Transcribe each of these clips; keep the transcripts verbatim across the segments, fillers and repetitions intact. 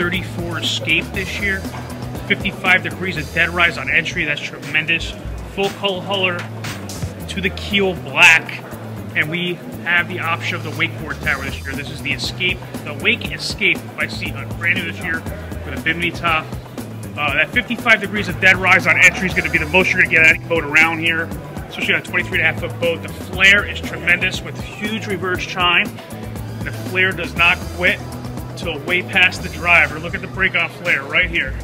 thirty-four Escape this year. fifty-five degrees of dead rise on entry, that's tremendous. Full hull huller to the keel black. And we have the option of the Wakeboard Tower this year. This is the Escape, the Wake Escape by Sea Hunt. Brand new this year with a bimini top. Uh, that fifty-five degrees of dead rise on entry is going to be the most you're going to get out of any boat around here, especially on a twenty-three and a half foot boat. The flare is tremendous with huge reverse chine. The flare does not quit till way past the driver. Look at the break-off flare right here,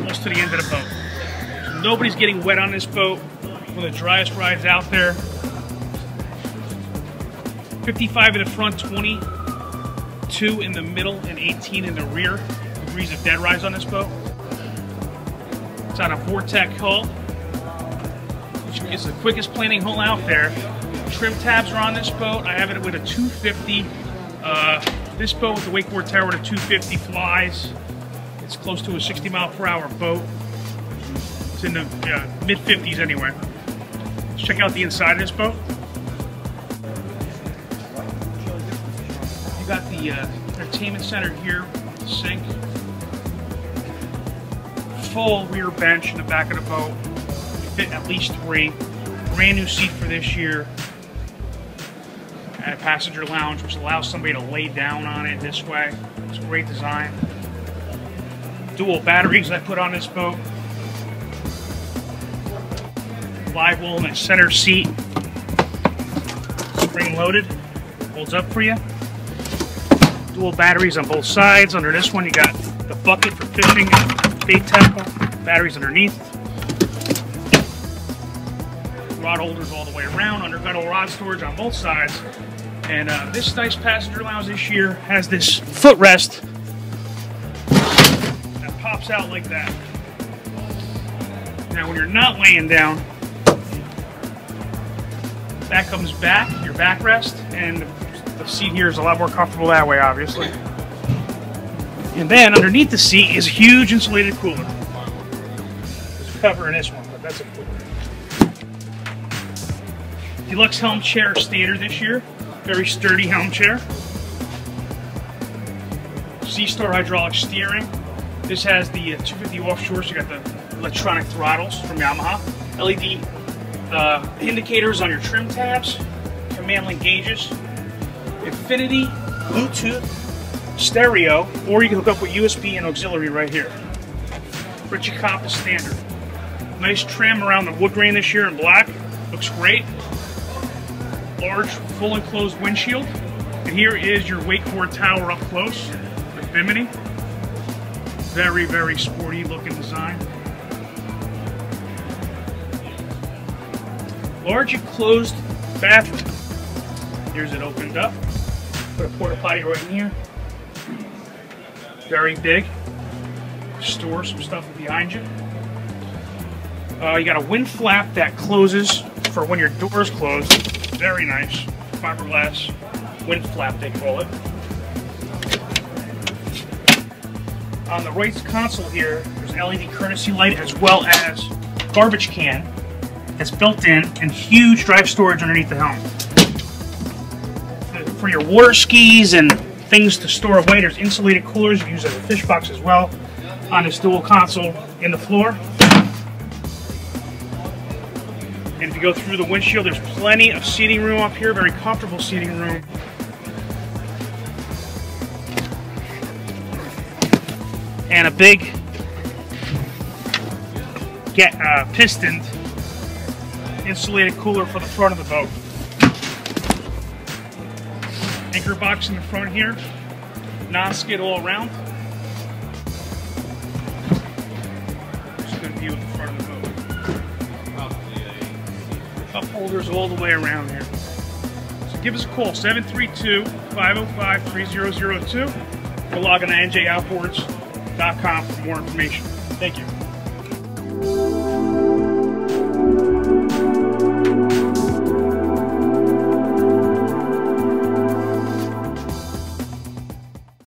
almost to the end of the boat. So nobody's getting wet on this boat. One of the driest rides out there. fifty-five in the front, twenty-two in the middle, and eighteen in the rear. Degrees of dead rise on this boat. It's on a Vortec hull, which is the quickest planing hull out there. Trim tabs are on this boat. I have it with a two fifty. Uh, this boat with the Wakeboard Tower with a two fifty flies. It's close to a sixty mile per hour boat. It's in the uh, mid fifties anyway. Let's check out the inside of this boat. You got the uh, entertainment center here, sink, full rear bench in the back of the boat. You fit at least three. Brand new seat for this year. And a passenger lounge, which allows somebody to lay down on it this way. It's a great design. Dual batteries I put on this boat. Live wool in the center seat. Spring loaded, holds up for you. Dual batteries on both sides. Under this one you got the bucket for fishing, bait tackle, batteries underneath. Rod holders all the way around, undergunwale rod storage on both sides. And uh, this nice passenger lounge this year has this footrest pops out like that. Now when you're not laying down, that comes back, your backrest, and the seat here is a lot more comfortable that way, obviously. And then underneath the seat is a huge insulated cooler. There's a cover in this one, but that's a cooler. Deluxe helm chair standard this year. Very sturdy helm chair. C-Star hydraulic steering. This has the uh, two fifty offshore, so you got the electronic throttles from Yamaha. L E D uh, indicators on your trim tabs, Command Link gauges, Infinity, Bluetooth, stereo, or you can hook up with U S B and auxiliary right here. Richie Coppa standard. Nice trim around the wood grain this year in black. Looks great. Large, full enclosed windshield. And here is your Wakeboard Tower up close with bimini. Very, very sporty looking design. Large enclosed bathroom. Here's it opened up. Put a porta potty right in here. Very big. Store some stuff behind you. Uh, you got a wind flap that closes for when your door is closed. Very nice. Fiberglass wind flap, they call it. On the right console here, there's an L E D courtesy light as well as garbage can that's built in, and huge drive storage underneath the helm. For your water skis and things to store away, there's insulated coolers you can use as a fish box as well on this dual console in the floor. And if you go through the windshield, there's plenty of seating room up here, very comfortable seating room. And a big get uh, pistoned insulated cooler for the front of the boat. Anchor box in the front here, non-skid all around. Just a good view of the front of the boat. Cup holders all the way around here. So give us a call, seven three two, five oh five, three oh oh two, or log on to N J outboards dot com for more information. Thank you.